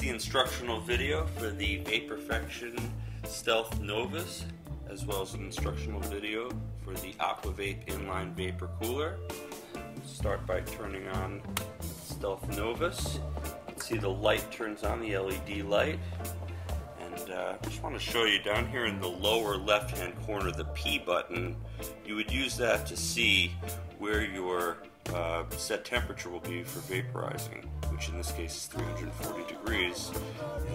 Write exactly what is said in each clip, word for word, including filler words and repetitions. the instructional video for the Vaporfection Stealth Novus, as well as an instructional video for the AquaVape Inline Vapor Cooler. Start by turning on the Stealth Novus. You can see the light turns on, the L E D light. And uh, I just want to show you down here in the lower left-hand corner, the P button. You would use that to see where your uh, set temperature will be for vaporizing, which in this case is three hundred forty degrees,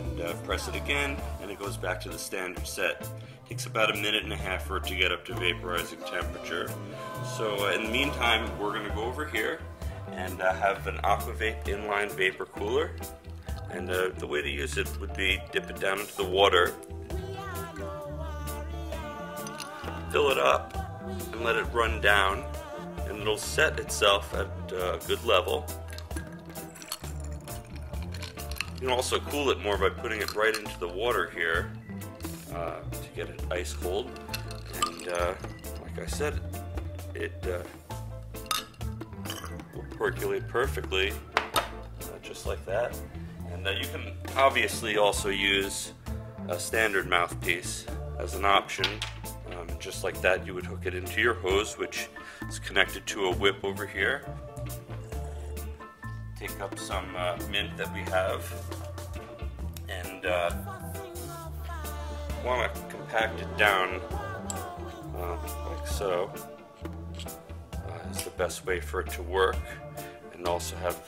and uh, press it again and it goes back to the standard set. It takes about a minute and a half for it to get up to vaporizing temperature. So uh, in the meantime, we're going to go over here and uh, have an AquaVape inline vapor cooler, and uh, the way to use it would be dip it down into the water, fill it up, and let it run down, and it'll set itself at a good level. You can also cool it more by putting it right into the water here uh, to get it ice cold, and uh, like I said, it uh, will percolate perfectly, uh, just like that. And uh, you can obviously also use a standard mouthpiece as an option. Um, just like that, you would hook it into your hose, which is connected to a whip over here. Take up some uh, mint that we have, and uh, want to compact it down uh, like so. Uh, is the best way for it to work, and also have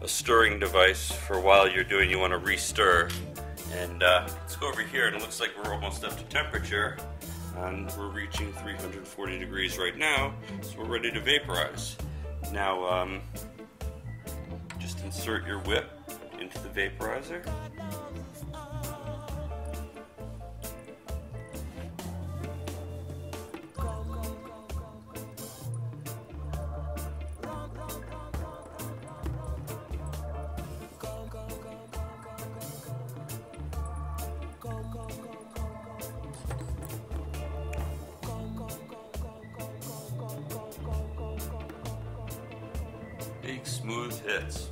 a stirring device for while you're doing. You want to re-stir, and uh, let's go over here, and it looks like we're almost up to temperature, and we're reaching three hundred forty degrees right now, so we're ready to vaporize. Now um, just insert your whip into the vaporizer, big smooth hits.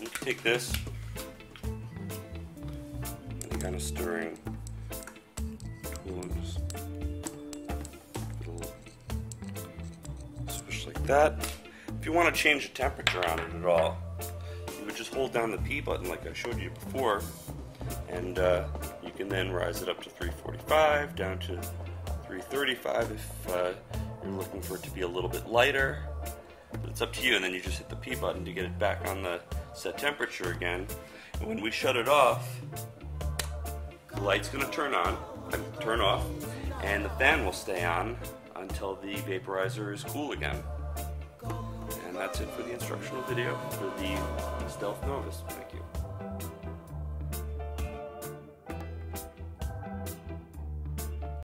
You take this, kind of stirring towards little swish like that. If you want to change the temperature on it at all, you would just hold down the P button like I showed you before, and uh, you can then rise it up to three forty-five, down to three thirty-five if uh, you're looking for it to be a little bit lighter. But it's up to you, and then you just hit the P button to get it back on the set temperature again. And when we shut it off, the light's going to turn on, turn off, and the fan will stay on until the vaporizer is cool again. And that's it for the instructional video for the Stealth Novus. Thank you.